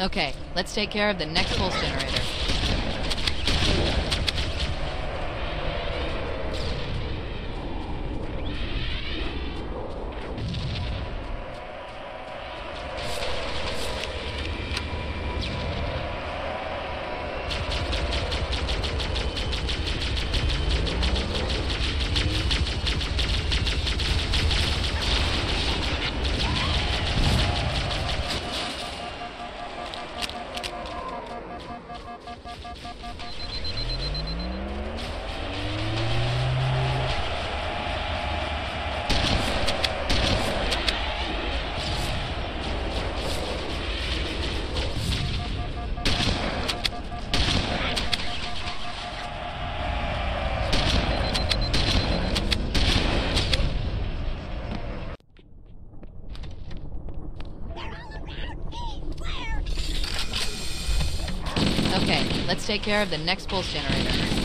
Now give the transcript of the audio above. Okay, let's take care of the next pulse generator. Okay, let's take care of the next pulse generator.